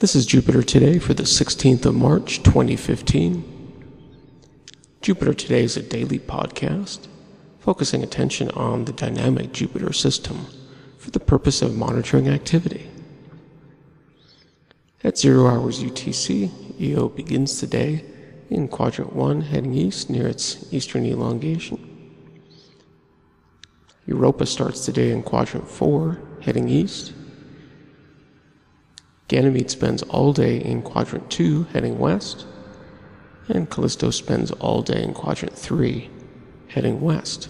This is Jupiter Today for the 16th of March, 2015. Jupiter Today is a daily podcast focusing attention on the dynamic Jupiter system for the purpose of monitoring activity. At 0 hours UTC, Io begins today in quadrant 1 heading east near its eastern elongation. Europa starts today in quadrant 4 heading east. Ganymede spends all day in quadrant 2 heading west, and Callisto spends all day in quadrant 3 heading west.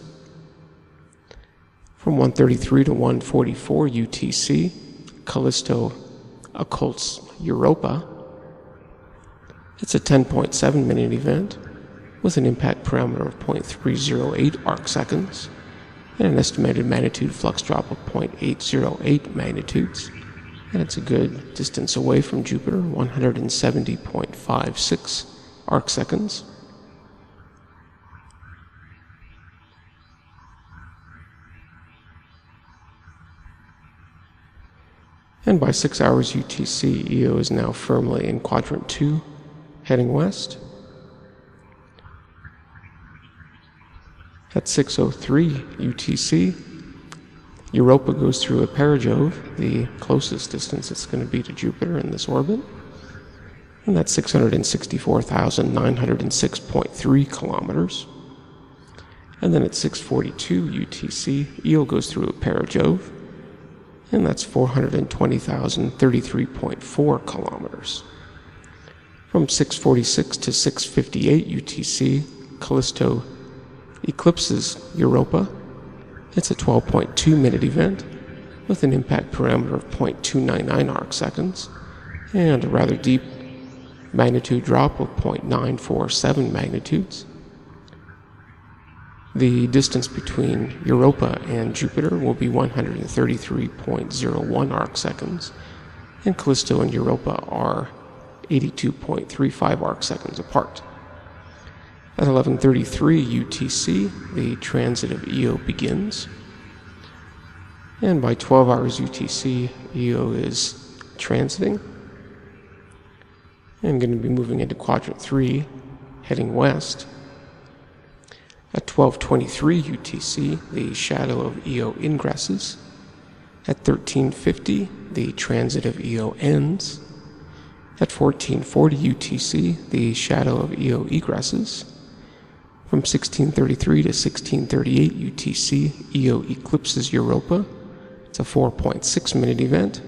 From 1:33 to 1:44 UTC, Callisto occults Europa. It's a 10.7 minute event with an impact parameter of 0.308 arc seconds and an estimated magnitude flux drop of 0.808 magnitudes. And it's a good distance away from Jupiter, 170.56 arc seconds. And by 6 hours UTC, Io is now firmly in quadrant 2, heading west. At 6:03 UTC, Europa goes through a perijove, the closest distance it's going to be to Jupiter in this orbit, and that's 664,906.3 kilometers. And then at 6:42 UTC, Io goes through a perijove, and that's 420,033.4 kilometers. From 6:46 to 6:58 UTC, Callisto eclipses Europa. It's a 12.2 minute event with an impact parameter of 0.299 arc seconds and a rather deep magnitude drop of 0.947 magnitudes. The distance between Europa and Jupiter will be 133.01 arc seconds, and Callisto and Europa are 82.35 arc seconds apart. At 11:33 UTC, the transit of Io begins, and by 12 hours UTC, Io is transiting. I'm going to be moving into quadrant 3, heading west. At 12:23 UTC, the shadow of Io ingresses. At 13:50, the transit of Io ends. At 14:40 UTC, the shadow of Io egresses. From 16:33 to 16:38 UTC, Io eclipses Europa. It's a 4.6 minute event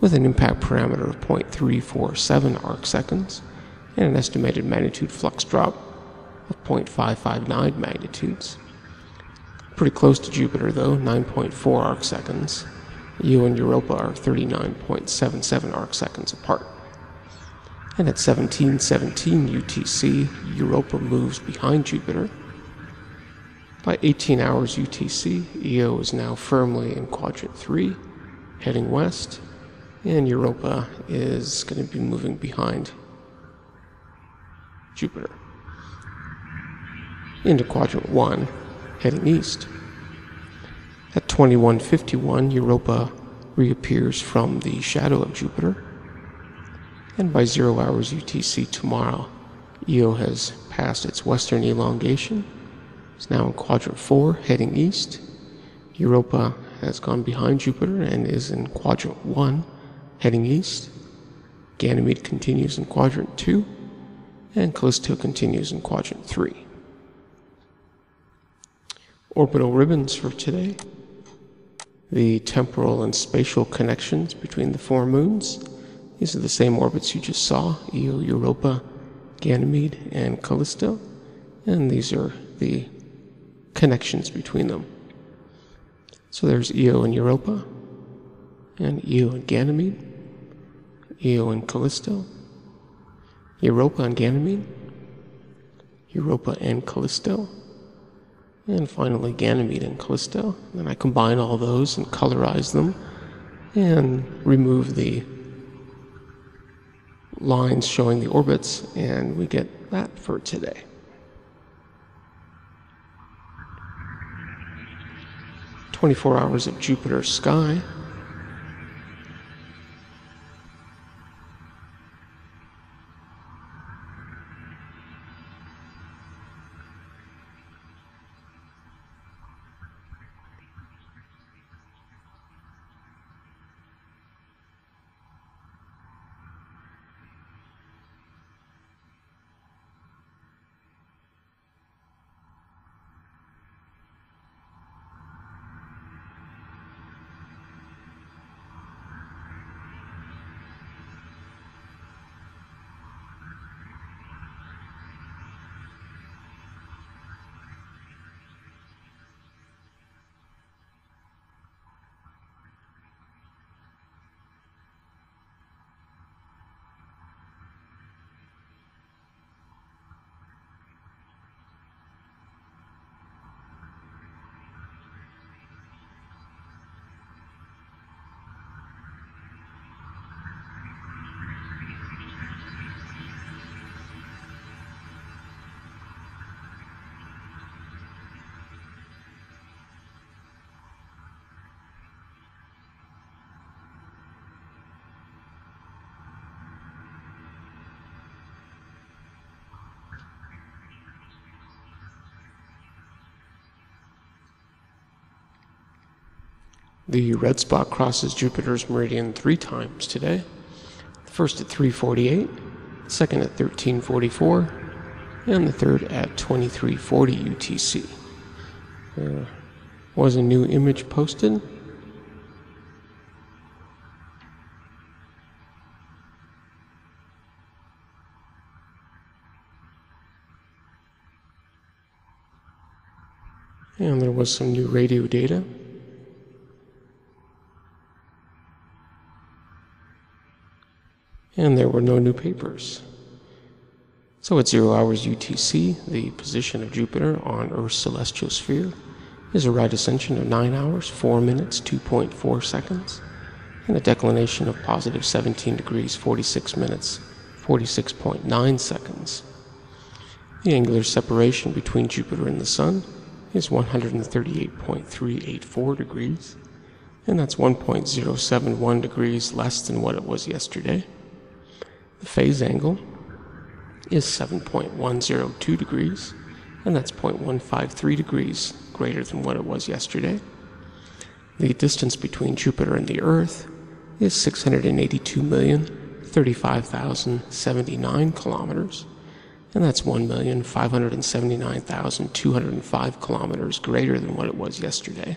with an impact parameter of 0.347 arc seconds and an estimated magnitude flux drop of 0.559 magnitudes. Pretty close to Jupiter though, 9.4 arc seconds. Io and Europa are 39.77 arc seconds apart. And at 17:17 UTC, Europa moves behind Jupiter. By 18 hours UTC, Io is now firmly in quadrant 3, heading west, and Europa is going to be moving behind Jupiter into quadrant 1, heading east. At 21:51, Europa reappears from the shadow of Jupiter. And by 0 hours UTC tomorrow, Io has passed its western elongation. It's now in quadrant 4, heading east. Europa has gone behind Jupiter and is in quadrant 1, heading east. Ganymede continues in quadrant 2, and Callisto continues in quadrant 3. Orbital ribbons for today. The temporal and spatial connections between the four moons. These are the same orbits you just saw, Io, Europa, Ganymede, and Callisto, and these are the connections between them. So there's Io and Europa, and Io and Ganymede, Io and Callisto, Europa and Ganymede, Europa and Callisto, and finally Ganymede and Callisto. And then I combine all those and colorize them and remove the lines showing the orbits, and we get that for today. "24 Hours of Jupiter Sky." The red spot crosses Jupiter's meridian 3 times today. The first at 3:48, the second at 13:44, and the third at 23:40 UTC. There was a new image posted. And there was some new radio data. And there were no new papers. So at 0 hours UTC, the position of Jupiter on Earth's celestial sphere is a right ascension of 9 hours, 4 minutes, 2.4 seconds, and a declination of positive 17 degrees, 46 minutes, 46.9 seconds. The angular separation between Jupiter and the Sun is 138.384 degrees, and that's 1.071 degrees less than what it was yesterday. The phase angle is 7.102 degrees, and that's 0.153 degrees greater than what it was yesterday. The distance between Jupiter and the Earth is 682,035,079 kilometers, and that's 1,579,205 kilometers greater than what it was yesterday.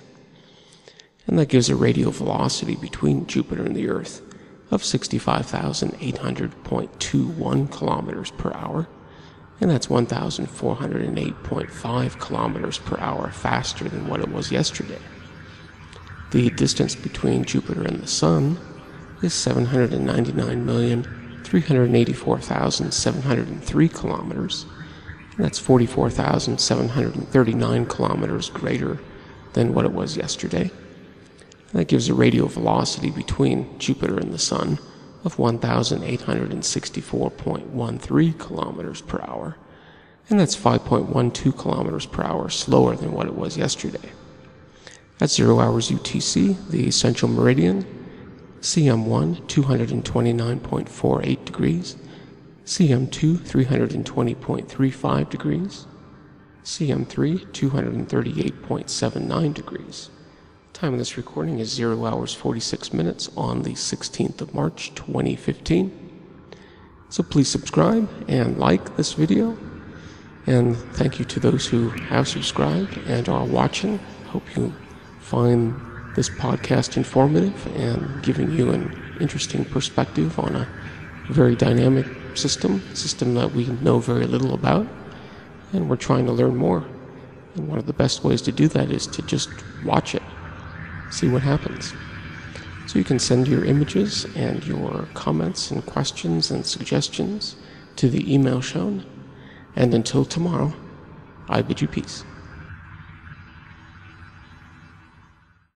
And that gives a radial velocity between Jupiter and the Earth of 65,800.21 kilometers per hour, and that's 1,408.5 kilometers per hour faster than what it was yesterday. The distance between Jupiter and the Sun is 799,384,703 kilometers, and that's 44,739 kilometers greater than what it was yesterday. That gives a radial velocity between Jupiter and the Sun of 1,864.13 kilometers per hour, and that's 5.12 kilometers per hour slower than what it was yesterday. At 0 hours UTC, the central meridian, CM1 229.48 degrees, CM2 320.35 degrees, CM3 238.79 degrees. Time of this recording is 0 hours 46 minutes on the 16th of March 2015. So please subscribe and like this video, and thank you to those who have subscribed and are watching. Hope you find this podcast informative and giving you an interesting perspective on a very dynamic system that we know very little about, and we're trying to learn more. And one of the best ways to do that is to just watch it. See what happens. So you can send your images and your comments and questions and suggestions to the email shown. And until tomorrow, I bid you peace.